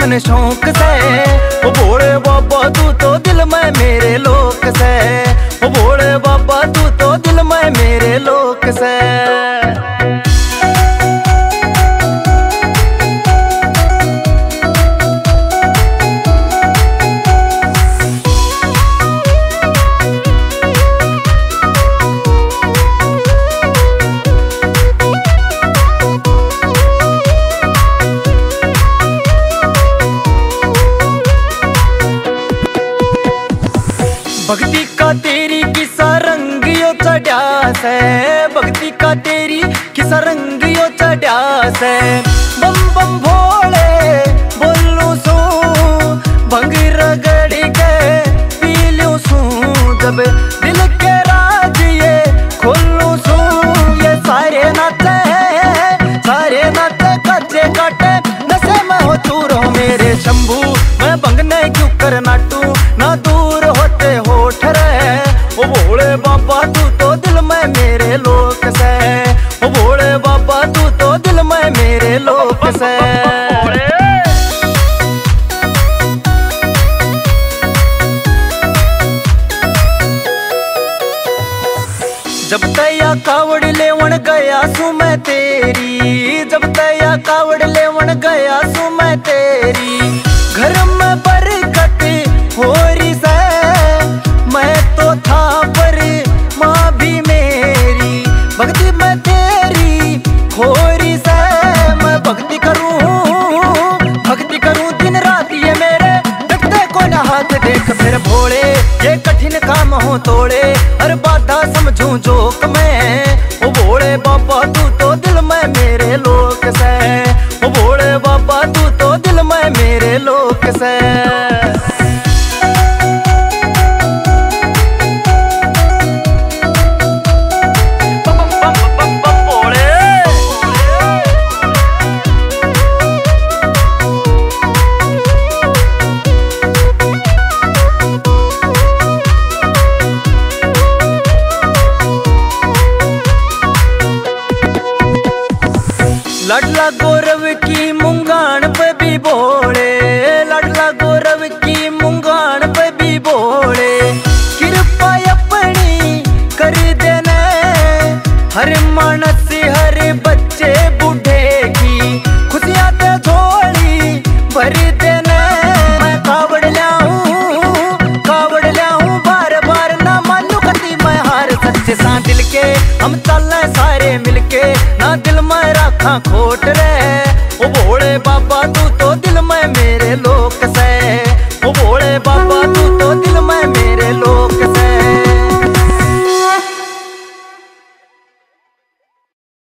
मन शौक से, ओ भोले बाबा तू तो दिल में मेरे लोक से, ओ भोले बाबा तू तो दिल में मेरे लोक से। भक्ति का तेरी किसा रंग यो चढ़ा से, भक्ति का तेरी किसा रंग यो चढ़ा से, बम बम भोले बोलू सू भंग रगड़ के पी लू सू, जब दिल के राज ये खोलू सू, ये सारे नाते कच्चे काटे नशे में हो तू रो मेरे शंभू, मैं भंगने क्यों कर नाटू ना दूर होते हो ओ भोले बाबा तू तो दिल में मेरे लोक से, ओ भोले बाबा तू तो दिल में मेरे लोक से। जब तया कावड़ लेवन गया सू मैं तेरी, जब तया कावड़ लेवन गया सू मैं तेरी, घर में बरकत हो रही से, मैं तो था पर माँ भी मेरी, भक्ति मैं तेरी खोरी से, मैं भक्ति करूँ दिन रात ये मेरे लगते को ना हाथ देख फिर भोले, ये कठिन काम हो तोड़े हर बाधा समझूं जोक मैं, ओ भोले बाबा तू तो दिल में मेरे लोक से, ओ भोले बाबा तू तो दिल में मेरे लोक से। लडला गौरव की मुंगान पे भी भोले, लडला गौरव की मुंगान पे भी भोले, कृपा अपनी कर देने हर मानस हर बच्चे बूढ़े की, खुशियाँ ते झोली भर देने, मैं कावड़ लाऊं बार बार ना मानू कती मैं हार, सच्चे सा दिल के हम चलें सारे मिलके ना दिल में राखा खोट रे, ओ भोले बाबा तू तो दिल में मेरे लोक से, ओ भोले बाबा तू तो दिल में मेरे लोक से।